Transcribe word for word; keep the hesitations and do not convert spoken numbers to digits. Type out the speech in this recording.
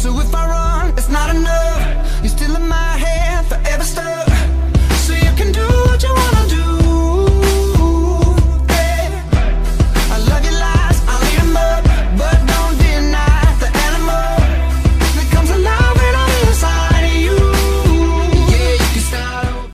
So if I run, it's not enough.